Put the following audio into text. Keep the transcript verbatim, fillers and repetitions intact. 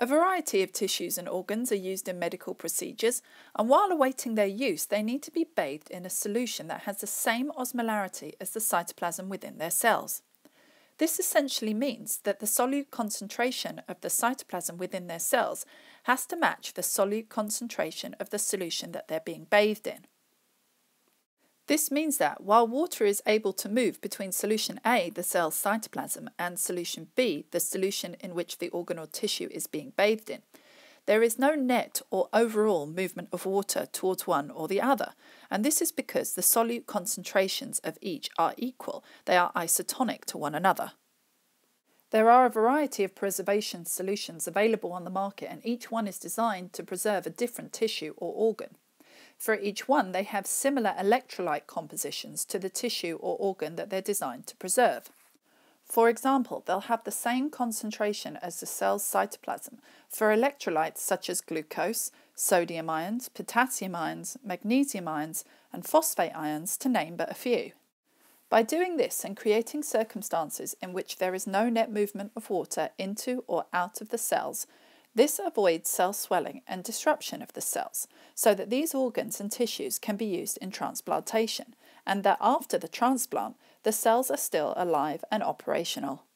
A variety of tissues and organs are used in medical procedures, and while awaiting their use, they need to be bathed in a solution that has the same osmolarity as the cytoplasm within their cells. This essentially means that the solute concentration of the cytoplasm within their cells has to match the solute concentration of the solution that they're being bathed in. This means that while water is able to move between solution A, the cell's cytoplasm, and solution B, the solution in which the organ or tissue is being bathed in, there is no net or overall movement of water towards one or the other, and this is because the solute concentrations of each are equal, they are isotonic to one another. There are a variety of preservation solutions available on the market, and each one is designed to preserve a different tissue or organ. For each one, they have similar electrolyte compositions to the tissue or organ that they're designed to preserve. For example, they'll have the same concentration as the cell's cytoplasm for electrolytes such as glucose, sodium ions, potassium ions, magnesium ions, and phosphate ions, to name but a few. By doing this and creating circumstances in which there is no net movement of water into or out of the cells, this avoids cell swelling and disruption of the cells, so that these organs and tissues can be used in transplantation, and that after the transplant, the cells are still alive and operational.